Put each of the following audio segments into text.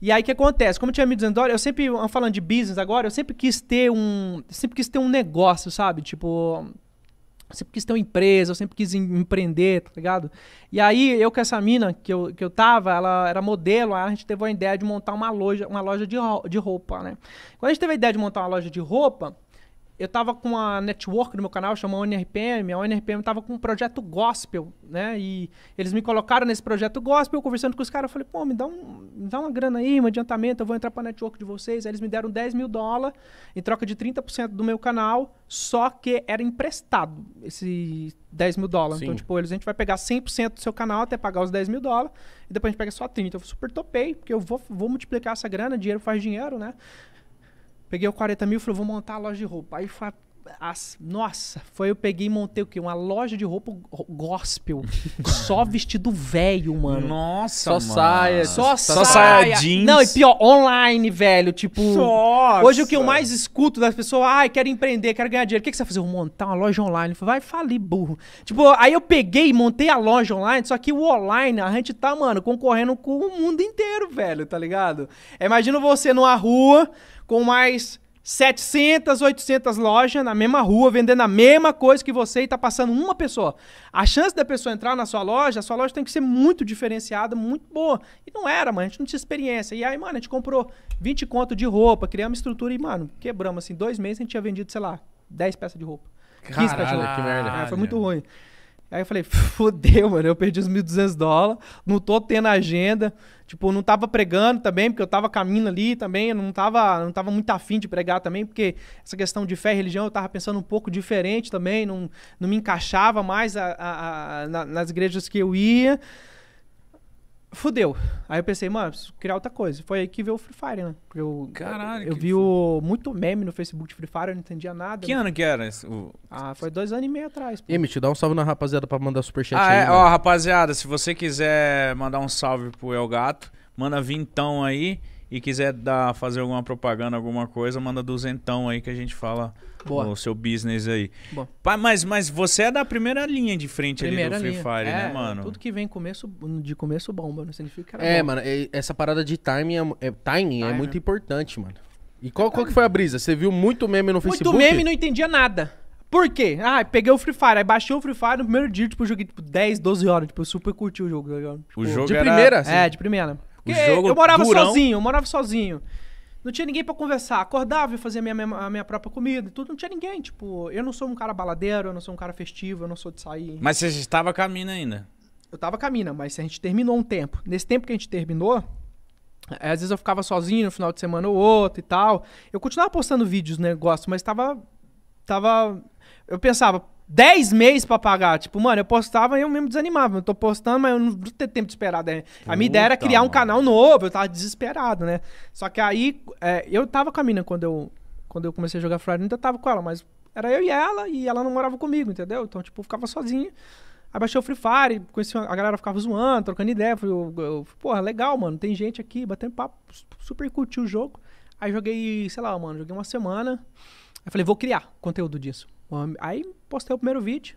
E aí o que acontece? Como eu tinha $1.200, eu sempre, falando de business agora, eu sempre quis ter um, negócio, sabe? Tipo, eu sempre quis ter uma empresa, eu sempre quis empreender, tá ligado? E aí eu com essa mina que eu tava, ela era modelo, aí a gente teve a ideia de montar uma loja de roupa, né? Quando a gente teve a ideia de montar uma loja de roupa, eu tava com uma network no meu canal, chama ONRPM, a ONRPM tava com um projeto gospel, né? E eles me colocaram nesse projeto gospel, eu conversando com os caras, eu falei, pô, me dá uma grana aí, um adiantamento, eu vou entrar pra network de vocês. Aí eles me deram $10.000 em troca de 30% do meu canal, só que era emprestado esse $10.000. Sim. Então, tipo, eles, a gente vai pegar 100% do seu canal até pagar os $10.000 e depois a gente pega só 30%. Eu super topei, porque eu vou multiplicar essa grana, dinheiro faz dinheiro, né? Peguei o $40.000 e falei, vou montar a loja de roupa. Aí foi, nossa, foi eu peguei e montei o quê? Uma loja de roupa gospel. Só vestido velho, mano. Nossa, só saia. Só saia jeans. Não, e pior, online, velho. Tipo, nossa. Hoje o que eu mais escuto das pessoas, ai, quero empreender, quero ganhar dinheiro. O que, que você vai fazer? Vou montar uma loja online. Eu falei, vai falir, burro. Tipo, aí eu peguei e montei a loja online, só que o online, a gente tá, mano, concorrendo com o mundo inteiro, velho, tá ligado? Imagina você numa rua com mais 700, 800 lojas na mesma rua, vendendo a mesma coisa que você e tá passando uma pessoa. A chance da pessoa entrar na sua loja tem que ser muito diferenciada, muito boa. E não era, mano, a gente não tinha experiência. E aí, mano, a gente comprou 20 conto de roupa, criamos uma estrutura e, mano, quebramos assim. 2 meses a gente tinha vendido, sei lá, 10 peças de roupa. 15 peças de roupa. Que merda. É, foi muito ruim. Aí eu falei, fodeu, mano, eu perdi os $1.200, não tô tendo agenda, tipo, não tava pregando também, porque eu tava caminhando ali também, eu não tava muito afim de pregar também, porque essa questão de fé e religião eu tava pensando um pouco diferente também, não me encaixava mais nas igrejas que eu ia, fodeu. Aí eu pensei, mano, preciso criar outra coisa. Foi aí que veio o Free Fire, né? Caralho, eu vi muito meme no Facebook de Free Fire, eu não entendia nada. Que ano que era esse? Ah, foi 2 anos e meio atrás. Pô. E me te dá um salve na rapaziada pra mandar superchat aí. Ó, rapaziada, se você quiser mandar um salve pro El Gato, manda vintão aí e quiser fazer alguma propaganda, alguma coisa, manda duzentão aí que a gente fala o seu business aí. Pá, mas você é da primeira linha de frente ali do Free Fire, né, mano? Tudo que vem de começo bomba, não significa que era bom. Mano, essa parada de timing é muito importante, mano. E qual que foi a brisa? Você viu muito meme no Facebook? Muito meme e não entendia nada. Por quê? Ah, peguei o Free Fire, aí baixei o Free Fire no primeiro dia, tipo, joguei tipo 10, 12 horas, tipo, eu super curti o jogo. Tipo, o jogo de primeira? Assim. É, de primeira. Porque eu morava sozinho, Não tinha ninguém pra conversar. Acordava e fazia a minha própria comida e tudo. Não tinha ninguém. Tipo, eu não sou um cara baladeiro, eu não sou um cara festivo, eu não sou de sair. Mas você estava caminhando ainda? Eu tava caminhando, mas a gente terminou um tempo. Nesse tempo que a gente terminou, às vezes eu ficava sozinho no final de semana ou outro e tal. Eu continuava postando vídeos, negócio, mas tava... Eu pensava, 10 meses pra pagar. Tipo, mano, eu postava e eu mesmo desanimava. Eu tô postando, mas eu não tenho tempo de esperar. Né? A minha ideia era criar um canal novo. Eu tava desesperado, né? Só que aí, eu tava com a mina quando eu comecei a jogar Free Fire. Eu ainda tava com ela, mas era eu e ela não morava comigo, entendeu? Então, tipo, eu ficava sozinho. Aí baixei o Free Fire, conheci a galera, ficava zoando, trocando ideia. Eu porra, legal, mano. Tem gente aqui, batendo papo, super curti o jogo. Aí joguei, sei lá, mano, joguei uma semana. Aí falei, vou criar conteúdo disso. Aí postei o primeiro vídeo.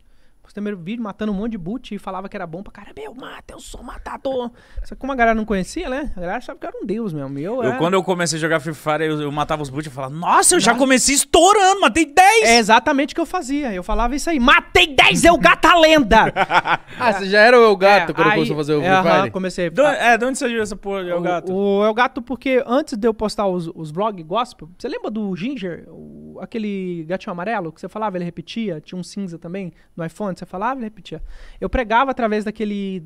Matando um monte de boot e falava que era bom pra cara. Meu, mata, eu sou matador. Só que como a galera não conhecia, né? A galera achava que eu era um deus mesmo. Quando eu comecei a jogar Free Fire, eu matava os boot e falava, nossa, eu já comecei estourando, matei 10. É exatamente o que eu fazia. Eu falava isso aí, matei 10, El Gato a lenda. Você já era o El Gato quando começou a fazer o Free Fire? Comecei. De onde você viu essa porra de El Gato? O El Gato, porque antes de eu postar os vlogs gospel, você lembra do Ginger? Aquele gatinho amarelo que você falava, ele repetia, tinha um cinza também no iPhone. Você falava e repetia. Eu pregava através daquele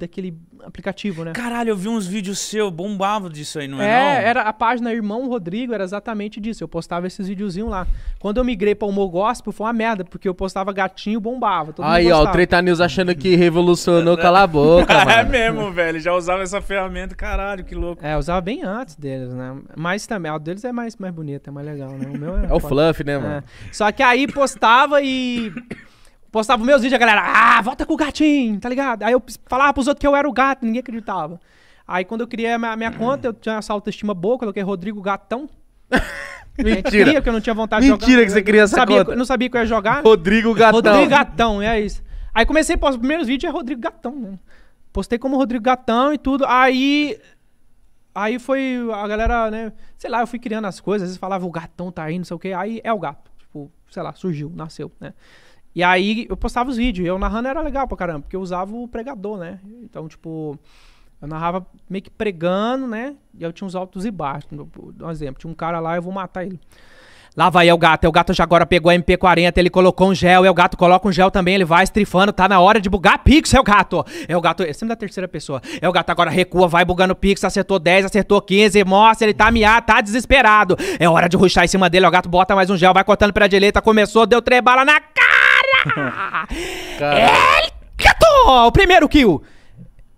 aplicativo, né? Caralho, eu vi uns vídeos seus, bombava disso aí, não é não? Era a página Irmão Rodrigo, era exatamente disso. Eu postava esses videozinhos lá. Quando eu migrei pra humor gospel, foi uma merda, porque eu postava gatinho, bombava. Aí, ó, o Treta News achando que revolucionou, cala a boca, mano. É mesmo, velho, já usava essa ferramenta, caralho, que louco. É, eu usava bem antes deles, né? Mas também, o deles é mais bonito, é mais legal, né? O meu é o fluff, né, mano? Só que aí postava e... Postava meus vídeos, a galera, volta com o gatinho, tá ligado? Aí eu falava pros outros que eu era o gato, ninguém acreditava. Aí quando eu criei a minha conta, eu tinha essa autoestima boa, coloquei Rodrigo Gatão. Mentira. Porque eu não tinha vontade de jogar. Mentira que você cria essa conta. Eu não sabia que eu ia jogar. Rodrigo Gatão. Rodrigo Gatão, é isso. Aí comecei a postar os primeiros vídeos, é Rodrigo Gatão, né? Postei como Rodrigo Gatão e tudo, aí... Aí foi a galera, né? Sei lá, eu fui criando as coisas. Às vezes falava, o gatão tá aí, não sei o quê. Aí é o gato. Tipo, sei lá, surgiu, nasceu, né? E aí eu postava os vídeos. Eu narrando era legal pra caramba, porque eu usava o pregador, né? Então, tipo, eu narrava meio que pregando, né? E eu tinha uns altos e baixos. Um exemplo, tinha um cara lá, eu vou matar ele. Lá vai El Gato. El Gato já agora pegou a MP40, ele colocou um gel. El Gato coloca um gel também, ele vai estrifando. Tá na hora de bugar pixel, El Gato. El Gato, é sempre da terceira pessoa. El Gato agora recua, vai bugando pixel. Acertou 10, acertou 15. Mostra, ele tá miado, tá desesperado. É hora de rushar em cima dele. El Gato bota mais um gel, vai cortando pra direita. Começou, deu 3 balas na cara. El Gato, o primeiro kill.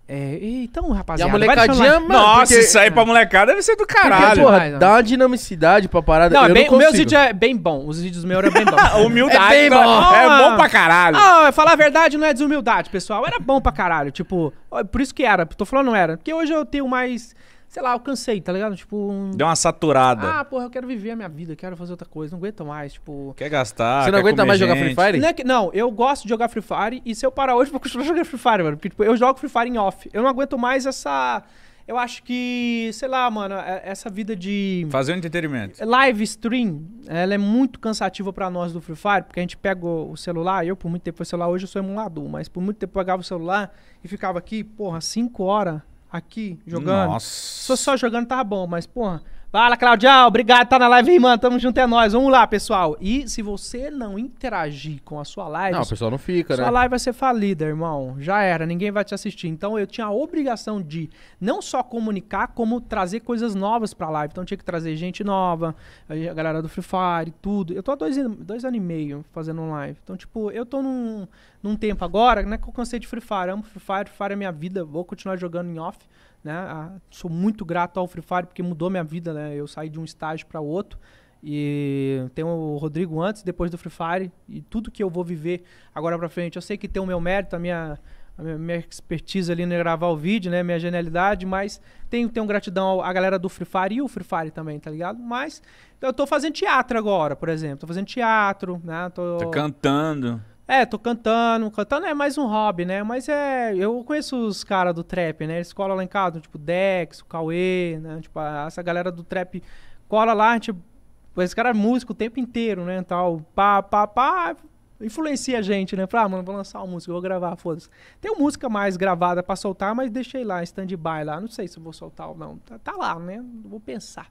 É, então, rapaziada, e a molecadinha, mano, nossa, porque isso aí pra molecada deve ser do caralho. Porque, porra, dá uma dinamicidade pra parada. Não, não, meus vídeos é bem bom. Os vídeos meus eram bem bons. Humildade, é bem bom. É bom pra caralho. Ah, falar a verdade não é desumildade, pessoal. Era bom pra caralho. Tipo, por isso que era. Tô falando não era. Porque hoje eu tenho mais. Sei lá, eu cansei, tá ligado? Tipo. Deu uma saturada. Ah, porra, eu quero viver a minha vida, quero fazer outra coisa, não aguento mais, tipo. Quer gastar? Você não aguenta mais jogar Free Fire? Não, é que, não, eu gosto de jogar Free Fire e se eu parar hoje, vou continuar jogando Free Fire, mano. Porque, tipo, eu jogo Free Fire em off. Eu não aguento mais essa. Eu acho que, sei lá, mano, essa vida de... fazer um entretenimento. Live stream, ela é muito cansativa pra nós do Free Fire, porque a gente pega o celular, eu por muito tempo, o celular hoje eu sou emulador, mas por muito tempo pegava o celular e ficava aqui, porra, 5 horas... aqui, jogando. Nossa. Se fosse só jogando, tava bom, mas, porra... Fala, Claudião, obrigado, tá na live, irmã, tamo junto, é nóis. Vamos lá, pessoal. E se você não interagir com a sua live... Não, o pessoal não fica, sua né? Sua live vai ser falida, irmão. Já era, ninguém vai te assistir. Então, eu tinha a obrigação de não só comunicar, como trazer coisas novas pra live. Então, eu tinha que trazer gente nova, a galera do Free Fire, tudo. Eu tô há 2 anos e meio fazendo live. Então, tipo, eu tô num tempo agora, né, que eu cansei de Free Fire. Eu amo Free Fire é minha vida, vou continuar jogando em off. Né? Sou muito grato ao Free Fire porque mudou minha vida, né? Eu saí de um estágio para outro e tenho o Rodrigo antes e depois do Free Fire e tudo que eu vou viver agora para frente. Eu sei que tem o meu mérito, a minha expertise ali no gravar o vídeo, né? Minha genialidade, mas tenho gratidão à galera do Free Fire e o Free Fire também, tá ligado? Mas eu tô fazendo teatro agora, por exemplo. Tô fazendo teatro, né? Tô cantando. É, tô cantando. Cantando é mais um hobby, né? Mas é... Eu conheço os caras do trap, né? Eles colam lá em casa, tipo Dex, o Cauê, né? Tipo, essa galera do trap cola lá, tipo... Esse cara é músico o tempo inteiro, né? Tal, pá, pá, pá... Influencia a gente, né? Fala, ah, mano, vou lançar uma música, vou gravar, foda-se. Tem uma música mais gravada pra soltar, mas deixei lá, stand-by lá. Não sei se eu vou soltar ou não. Tá lá, né? Vou pensar.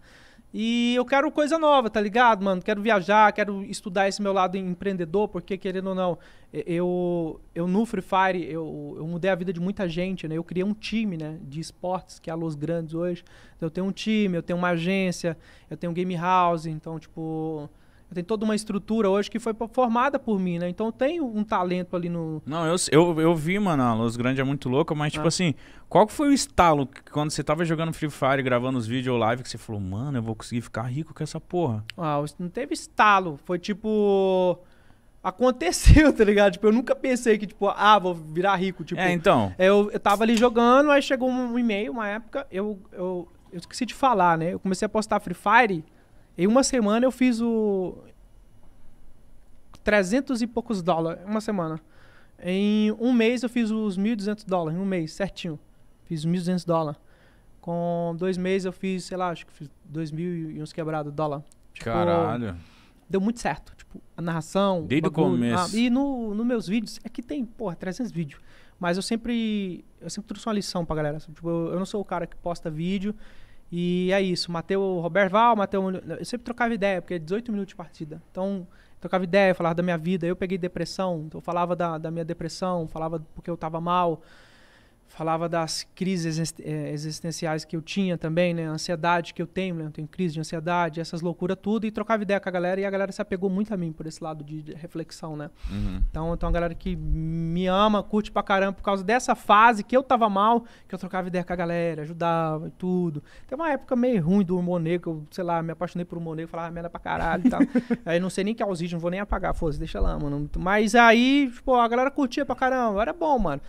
E eu quero coisa nova, tá ligado, mano? Quero viajar, quero estudar esse meu lado empreendedor, porque, querendo ou não, eu no Free Fire, eu mudei a vida de muita gente, né? Eu criei um time, né, de esportes, que é a Los Grandes hoje. Então, eu tenho um time, eu tenho uma agência, eu tenho um game house, então, tipo... Tem toda uma estrutura hoje que foi formada por mim, né? Então tem um talento ali no... Não, eu vi, mano, a Los Grandes é muito louca, mas tipo assim, qual que foi o estalo que, quando você tava jogando Free Fire, gravando os vídeos ou live, que você falou, mano, eu vou conseguir ficar rico com essa porra? Ah, não teve estalo, foi tipo... Aconteceu, tá ligado? Tipo, eu nunca pensei que, tipo, ah, vou virar rico, tipo... É, então... Eu tava ali jogando, aí chegou um e-mail, uma época, eu esqueci de falar, né? Eu comecei a postar Free Fire... Em uma semana eu fiz o... 300 e poucos dólares, uma semana. Em um mês eu fiz os 1.200 dólares, em um mês, certinho. Fiz 1.200 dólares. Com 2 meses eu fiz, sei lá, acho que fiz 2.000 e uns quebrados dólares. Tipo, caralho. Deu muito certo, tipo, a narração... Desde o começo. E nos meus vídeos, é que tem, porra, 300 vídeos. Mas eu sempre trouxe uma lição pra galera. Tipo, eu não sou o cara que posta vídeo... E é isso, matei o Robert Val, matei o... Eu sempre trocava ideia, porque é 18 minutos de partida. Então, trocava ideia, eu falava da minha vida, eu peguei depressão, então eu falava da minha depressão, falava porque eu tava mal, falava das crises existenciais que eu tinha também, né? A ansiedade que eu tenho, né? Eu tenho crise de ansiedade, essas loucuras tudo, e trocava ideia com a galera, e a galera se apegou muito a mim por esse lado de reflexão, né? Uhum. Então, a galera que me ama, curte pra caramba, por causa dessa fase que eu tava mal, que eu trocava ideia com a galera, ajudava e tudo. Tem uma época meio ruim do humor negro, que eu, sei lá, me apaixonei por humor negro, falava merda pra caralho e tal. Aí não sei nem que é os vídeos, não vou nem apagar, foda-se, deixa lá, mano. Mas aí, tipo, a galera curtia pra caramba, era bom, mano.